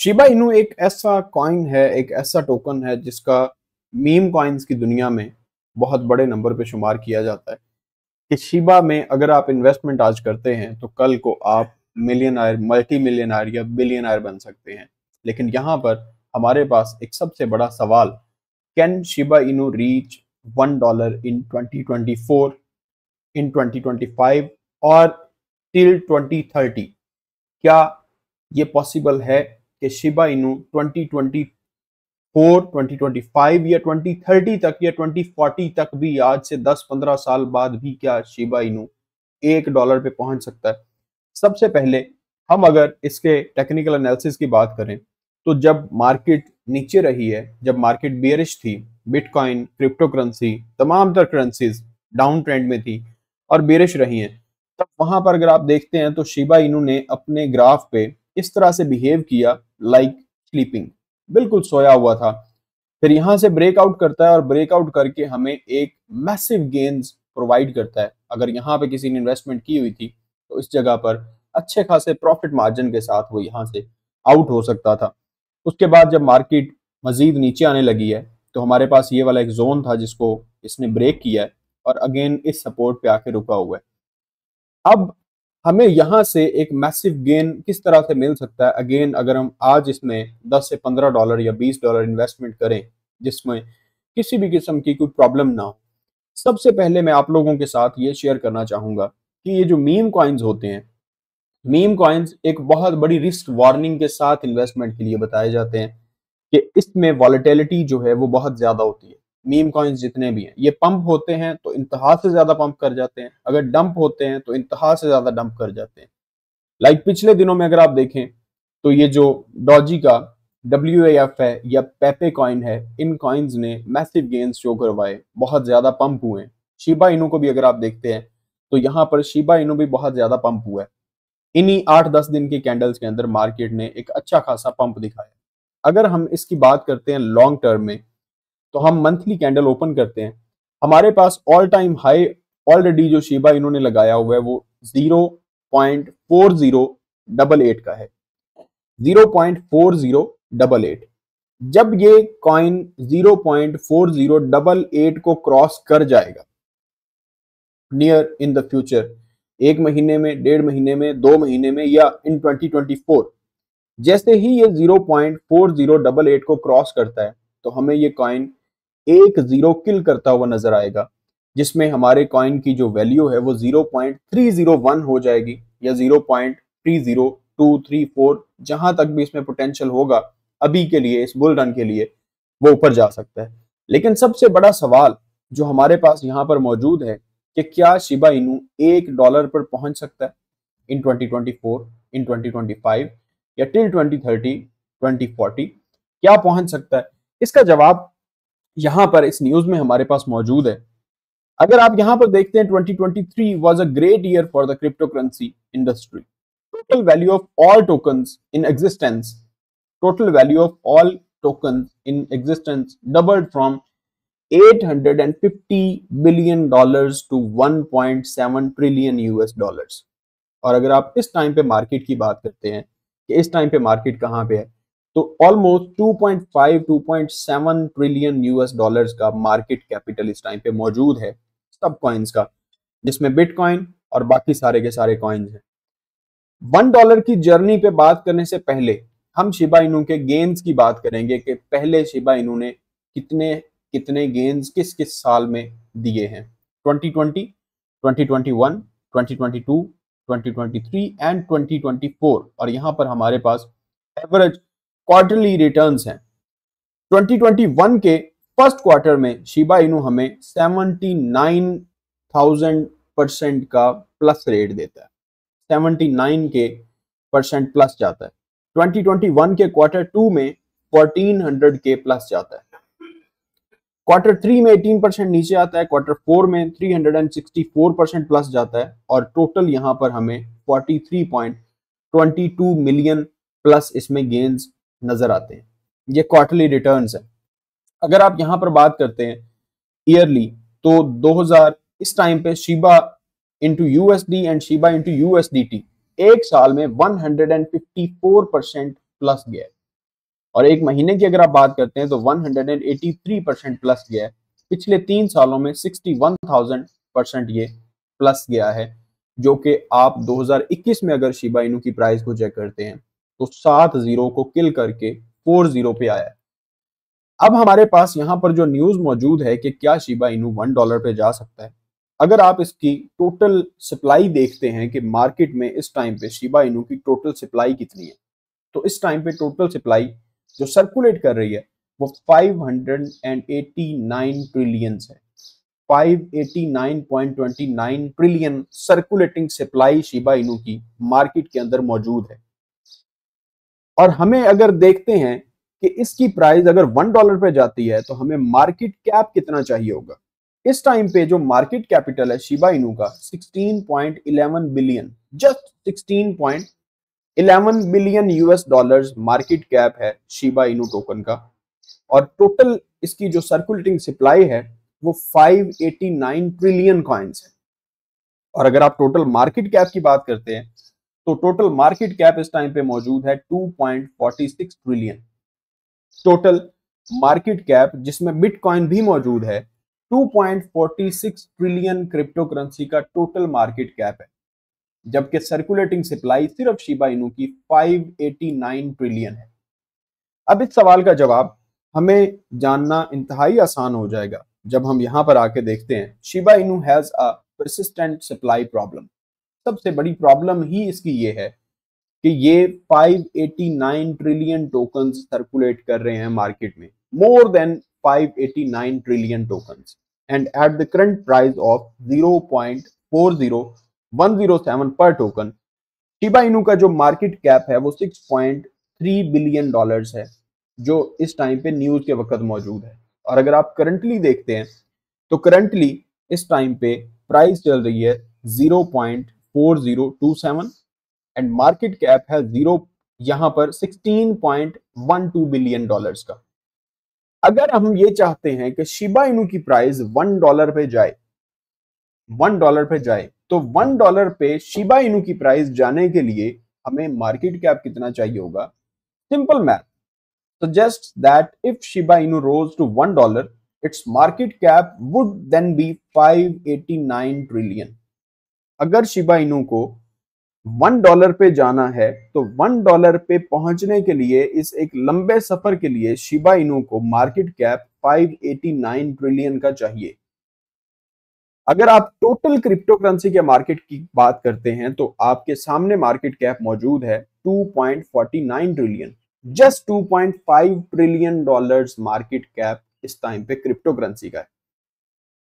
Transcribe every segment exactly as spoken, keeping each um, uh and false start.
Shiba Inu एक ऐसा coin है, एक ऐसा टोकन है जिसका मीम कॉइन्स की दुनिया में बहुत बड़े नंबर पे शुमार किया जाता है कि शिबा में अगर आप इन्वेस्टमेंट आज करते हैं तो कल को आप millionaire, multi millionaire या बिलियन आयर बन सकते हैं। लेकिन यहाँ पर हमारे पास एक सबसे बड़ा सवाल, can Shiba Inu reach one dollar in twenty twenty four, in twenty twenty five और टिल ट्वेंटी थर्टी? क्या ये पॉसिबल है कि Shiba Inu twenty twenty four, twenty twenty five या ट्वेंटी थर्टी तक या ट्वेंटी फोर्टी तक भी, आज से दस पंद्रह साल बाद भी क्या शिबा इनू एक डॉलर पे पहुंच सकता है? सबसे पहले हम अगर इसके टेक्निकल एनालिसिस की बात करें तो जब मार्केट नीचे रही है, जब मार्केट बेयरिश थी, बिटकॉइन, क्रिप्टो करेंसी, तमाम तर करेंसीज डाउन ट्रेंड में थी और बेयरिश रही हैं, तब वहां पर अगर आप देखते हैं तो शिबा इनू ने अपने ग्राफ पे इस तरह से बिहेव किया, लाइक स्लीपिंग, बिल्कुल सोया हुआ था। फिर यहाँ से ब्रेकआउट करता है और ब्रेकआउट करके हमें एक मैसिव गेंस प्रोवाइड करता है। अगर यहाँ पे किसी ने इन्वेस्टमेंट की हुई थी तो इस जगह पर अच्छे खासे प्रॉफिट मार्जिन के साथ वो यहाँ से आउट हो सकता था। उसके बाद जब मार्केट मजीद नीचे आने लगी है तो हमारे पास ये वाला एक जोन था जिसको इसने ब्रेक किया है और अगेन इस सपोर्ट पे आके रुका हुआ है। अब हमें यहाँ से एक मैसिव गेन किस तरह से मिल सकता है? अगेन अगर हम आज इसमें दस से पंद्रह डॉलर या बीस डॉलर इन्वेस्टमेंट करें जिसमें किसी भी किस्म की कोई प्रॉब्लम ना हो। सबसे पहले मैं आप लोगों के साथ ये शेयर करना चाहूँगा कि ये जो मीम कॉइन्स होते हैं, मीम कॉइन्स एक बहुत बड़ी रिस्क वार्निंग के साथ इन्वेस्टमेंट के लिए बताए जाते हैं कि इसमें वॉलेटिलिटी जो है वो बहुत ज़्यादा होती है। मीम कॉइन्स जितने भी हैं ये पंप होते हैं तो इंतहा से ज़्यादा पंप कर जाते हैं, अगर डंप होते हैं तो इंतहा से ज़्यादा डंप कर जाते हैं। लाइक पिछले दिनों में अगर आप देखें तो ये जो डॉजी का डब्ल्यू एफ है या पेपे कॉइन है, इन कॉइन्स ने मैसिव गेंस शो करवाए, बहुत ज़्यादा पंप हुए। शिबा इनू को भी अगर आप देखते हैं तो यहाँ पर शिबा इनू भी बहुत ज़्यादा पंप हुआ है। इन्हीं आठ दस दिन के कैंडल्स के अंदर मार्केट ने एक अच्छा खासा पंप दिखाया। अगर हम इसकी बात करते हैं लॉन्ग टर्म में तो हम मंथली कैंडल ओपन करते हैं, हमारे पास ऑल टाइम हाई ऑलरेडी जो शिबा इन्होंने लगाया हुआ है वो zero point four zero eight eight का है, zero point four zero eight eight. जब ये coin zero point four zero eight eight को क्रॉस कर जाएगा नियर इन द फ्यूचर, एक महीने में, डेढ़ महीने में, दो महीने में या इन ट्वेंटी ट्वेंटी फोर, जैसे ही ये zero point four zero eight eight को क्रॉस करता है तो हमें ये कॉइन एक जीरो किल करता हुआ नजर आएगा, जिसमें हमारे कॉइन की जो वैल्यू है वो zero point three zero one हो जाएगी या zero point three zero two three four, जहां तक भी इसमें पोटेंशियल होगा अभी के लिए, इस बुल रन के लिए वो ऊपर जा सकता है। लेकिन सबसे बड़ा सवाल जो हमारे पास यहाँ पर मौजूद है कि क्या शिबा इनू एक डॉलर पर पहुंच सकता है in twenty twenty four, in twenty twenty five या till twenty thirty, twenty forty? क्या पहुंच सकता है? इसका जवाब यहाँ पर इस न्यूज में हमारे पास मौजूद है। अगर आप यहाँ पर देखते हैं, twenty twenty three was a great year for the crypto currency industry. Total value of all tokens in existence, total value of all tokens in existence doubled from eight hundred fifty billion dollars to one point seven trillion US dollars. और अगर आप इस time पे market की बात करते हैं कि इस टाइम पे मार्केट कहाँ पे है, तो almost two point five two point seven trillion US dollars का मार्केट कैपिटल इस टाइम पे मौजूद है सब कॉइन्स का, जिसमें बिटकॉइन और बाकी सारे के सारे कॉइन्स हैं। वन डॉलर की जर्नी पे बात करने से पहले हम शिबा इनू के गेंस की बात करेंगे कि पहले शिबा इनू ने कितने कितने गेंस किस किस साल में दिए हैं। Twenty twenty, twenty twenty one, twenty twenty two, twenty twenty three and twenty twenty four. और यहाँ पर हमारे पास एवरेज क्वार्टरली रिटर्न्स हैं। ट्वेंटी ट्वेंटी वन के फर्स्ट क्वार्टर में शिबा इनू हमें सेवेंटी नाइन थाउज़ेंड परसेंट का प्लस रेट देता है, सेवेंटी नाइन के परसेंट प्लस जाता है। ट्वेंटी ट्वेंटी वन के क्वार्टर टू में फोर्टीन हंड्रेड के प्लस जाता है। क्वार्टर थ्री में एटीन परसेंट नीचे आता है, क्वार्टर फोर में three hundred sixty four percent plus जाता है और टोटल यहाँ पर हमें forty three point two two million plus इसमें गेंस नजर आते हैं। ये क्वार्टरली रिटर्न्स है। अगर आप यहाँ पर बात करते हैं ईयरली तो दो हज़ार इस टाइम पे Shiba into USD and Shiba into USDT एक साल में one hundred fifty four percent plus गया है। और एक महीने की अगर आप बात करते हैं तो एक सौ तिरासी परसेंट प्लस गया है। पिछले तीन सालों में इकसठ हज़ार परसेंट ये प्लस गया है, जो कि आप दो हज़ार इक्कीस में अगर शिबा इनु की प्राइस को चेक करते हैं तो सात जीरो को किल करके फोर जीरो पे आया है। अब हमारे पास यहाँ पर जो न्यूज मौजूद है कि क्या शिबा इनु वन डॉलर पे जा सकता है, अगर आप इसकी टोटल सप्लाई देखते हैं कि मार्केट में इस टाइम पे शिबा इनु की टोटल सप्लाई कितनी है, तो इस टाइम पे टोटल सप्लाई जो सर्कुलेट कर रही है वो पाँच सौ नवासी ट्रिलियन है। पाँच सौ नवासी पॉइंट दो नौ trillion circulating supply Shiba Inu की मार्केट के अंदर मौजूद है। और हमें अगर देखते हैं कि इसकी प्राइस अगर वन डॉलर पे जाती है तो हमें मार्केट कैप कितना चाहिए होगा। इस टाइम पे जो मार्केट कैपिटल है शिबा इनु का सोलह पॉइंट एक एक बिलियन, जस्ट सोलह पॉइंट एक एक billion US dollars market cap है शिबा इनु टोकन का। और टोटल इसकी जो सर्कुलेटिंग सप्लाई है वो पाँच सौ नवासी ट्रिलियन कॉइन्स है। और अगर आप टोटल मार्केट कैप की बात करते हैं तो टोटल मार्केट कैप इस टाइम पे मौजूद है दो पॉइंट चार छह ट्रिलियन। टोटल मार्केट कैप जिसमें बिटकॉइन भी मौजूद है दो पॉइंट चार छह ट्रिलियन क्रिप्टो करेंसी का टोटल मार्केट कैप है, जबकि सर्कुलेटिंग सप्लाई सिर्फ शिबा इनु की पाँच सौ नवासी ट्रिलियन है। अब इस सवाल का जवाब हमें जानना इंतहाई आसान हो जाएगा जब हम यहाँ पर आके देखते हैं Shiba Inu has a persistent supply problem. सबसे बड़ी प्रॉब्लम ही इसकी ये है कि ये पाँच सौ नवासी ट्रिलियन टोकन्स सर्कुलेट कर रहे हैं मार्केट में, मोर देन पाँच सौ नवासी trillion tokens, and at the current price of zero point चार zero one zero seven per token. Shiba Inu का जो मार्केट कैप है वो छह पॉइंट तीन बिलियन डॉलर्स है, जो इस टाइम पे न्यूज के वक्त मौजूद है। और अगर आप करंटली देखते हैं तो करंटली इस टाइम पे प्राइस चल रही है ज़ीरो पॉइंट चार zero two seven and market cap है जीरो यहाँ पर सोलह पॉइंट एक दो बिलियन डॉलर्स का। अगर हम ये चाहते हैं कि शिबा इनु की प्राइस वन डॉलर पे जाए, वन डॉलर पे जाए, तो वन डॉलर पे शिबा इनु की प्राइस जाने के लिए हमें मार्केट कैप कितना चाहिए होगा। Simple math suggests that if Shiba Inu rose to one dollar, its market cap would then be five hundred eighty-nine trillion. अगर Shiba Inu को one dollar पे जाना है तो one dollar पे पहुंचने के लिए, इस एक लंबे सफर के लिए Shiba Inu को मार्केट कैप पाँच सौ नवासी ट्रिलियन का चाहिए। अगर आप टोटल क्रिप्टो करेंसी के मार्केट की बात करते हैं तो आपके सामने मार्केट कैप मौजूद है दो पॉइंट चार नौ ट्रिलियन, जस्ट दो पॉइंट पाँच ट्रिलियन डॉलर्स मार्केट कैप इस टाइम पे क्रिप्टो करेंसी का है।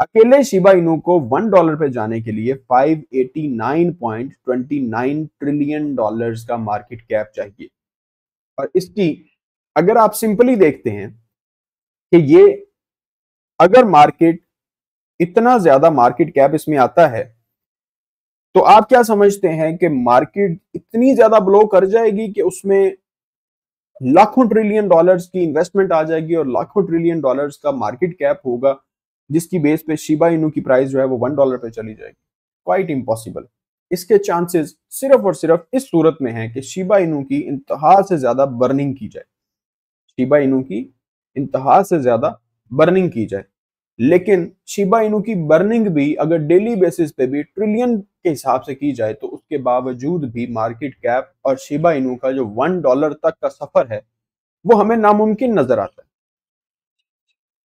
अकेले शिबा इनु को वन डॉलर पे जाने के लिए पाँच सौ नवासी पॉइंट दो नौ ट्रिलियन डॉलर्स का मार्केट कैप चाहिए। और इसकी अगर आप सिंपली देखते हैं कि ये अगर मार्केट इतना ज्यादा मार्केट कैप इसमें आता है तो आप क्या समझते हैं कि मार्केट इतनी ज्यादा ब्लो कर जाएगी कि उसमें लाखों ट्रिलियन डॉलर्स की इन्वेस्टमेंट आ जाएगी और लाखों ट्रिलियन डॉलर्स का मार्केट कैप होगा, जिसकी बेस पे शिबा इनु की प्राइस जो है वो वन डॉलर पे चली जाएगी। Quite impossible. इसके चांसेस सिर्फ और सिर्फ इस सूरत में हैं कि शिबा इनु की इंतहा से ज्यादा बर्निंग की जाए, शिबा इनु की इंतहा से ज्यादा बर्निंग की जाए। लेकिन शिबा इनु की बर्निंग भी अगर डेली बेसिस पे भी ट्रिलियन के हिसाब से की जाए तो उसके बावजूद भी मार्केट कैप और शिबा इनु का जो वन डॉलर तक का सफर है वो हमें नामुमकिन नजर आता है।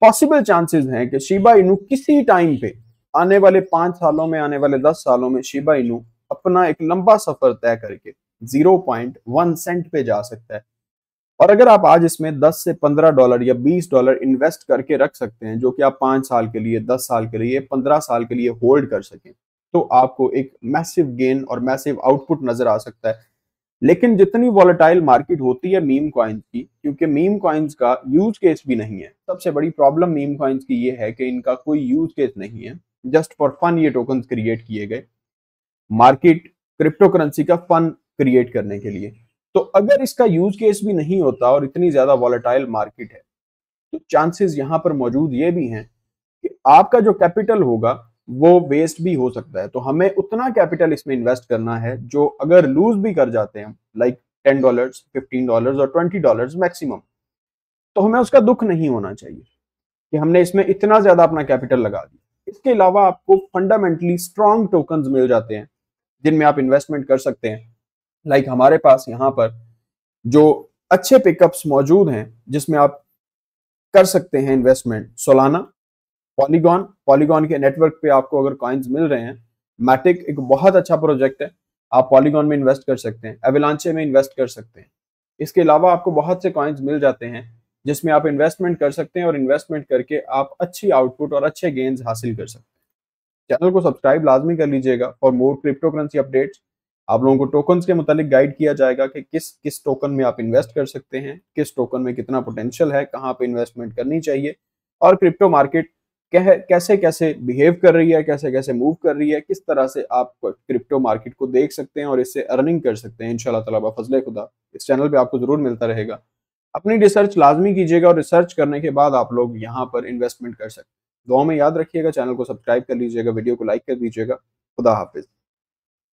पॉसिबल चांसेस हैं कि शिबा इनु किसी टाइम पे आने वाले पांच सालों में, आने वाले दस सालों में शिबा इनु अपना एक लंबा सफर तय करके जीरो पॉइंट वन सेंट पे जा सकता है। और अगर आप आज इसमें दस से पंद्रह डॉलर या बीस डॉलर इन्वेस्ट करके रख सकते हैं, जो कि आप पाँच साल के लिए, दस साल के लिए, पंद्रह साल के लिए होल्ड कर सकें, तो आपको एक मैसिव गेन और मैसिव आउटपुट नजर आ सकता है। लेकिन जितनी वॉलेटाइल मार्केट होती है मीम कॉइन्स की, क्योंकि मीम कॉइन्स का यूज केस भी नहीं है। सबसे बड़ी प्रॉब्लम मीम कॉइन्स की ये है कि इनका कोई यूज केस नहीं है, जस्ट फॉर फन ये टोकन क्रिएट किए गए मार्केट क्रिप्टो करेंसी का फन क्रिएट करने के लिए। तो अगर इसका यूज केस भी नहीं होता और इतनी ज्यादा वॉलेटाइल मार्केट है तो चांसेस यहाँ पर मौजूद ये भी हैं कि आपका जो कैपिटल होगा वो वेस्ट भी हो सकता है। तो हमें उतना कैपिटल इसमें इन्वेस्ट करना है जो अगर लूज भी कर जाते हैं, like ten dollars, fifteen dollars और ट्वेंटी डॉलर्स मैक्सिमम, तो हमें उसका दुख नहीं होना चाहिए कि हमने इसमें इतना ज्यादा अपना कैपिटल लगा दिया। इसके अलावा आपको फंडामेंटली स्ट्रॉन्ग टोकन्स मिल जाते हैं जिनमें आप इन्वेस्टमेंट कर सकते हैं। लाइक हमारे पास यहाँ पर जो अच्छे पिकअप्स मौजूद हैं जिसमें आप कर सकते हैं इन्वेस्टमेंट, सोलाना, पॉलीगॉन, पॉलीगॉन के नेटवर्क पे आपको अगर कॉइन्स मिल रहे हैं, मैटिक एक बहुत अच्छा प्रोजेक्ट है, आप पॉलीगॉन में इन्वेस्ट कर सकते हैं, एवलांचे में इन्वेस्ट कर सकते हैं। इसके अलावा आपको बहुत से कॉइन्स मिल जाते हैं जिसमें आप इन्वेस्टमेंट कर सकते हैं और इन्वेस्टमेंट करके आप अच्छी आउटपुट और अच्छे गेंस हासिल कर सकते हैं। चैनल को सब्सक्राइब लाजमी कर लीजिएगा for more crypto currency updates. आप लोगों को टोकन्स के मुताबिक गाइड किया जाएगा कि किस किस टोकन में आप इन्वेस्ट कर सकते हैं, किस टोकन में कितना पोटेंशियल है, कहाँ पे इन्वेस्टमेंट करनी चाहिए और क्रिप्टो मार्केट कह, कैसे कैसे बिहेव कर रही है, कैसे कैसे मूव कर रही है, किस तरह से आप क्रिप्टो मार्केट को देख सकते हैं और इससे अर्निंग कर सकते हैं। इंशाल्लाह ताला बफजले खुदा इस चैनल पर आपको जरूर मिलता रहेगा। अपनी रिसर्च लाजमी कीजिएगा और रिसर्च करने के बाद आप लोग यहाँ पर इन्वेस्टमेंट कर सकते हैं। दुआ में याद रखिएगा, चैनल को सब्सक्राइब कर लीजिएगा, वीडियो को लाइक कर दीजिएगा। खुदा हाफिज।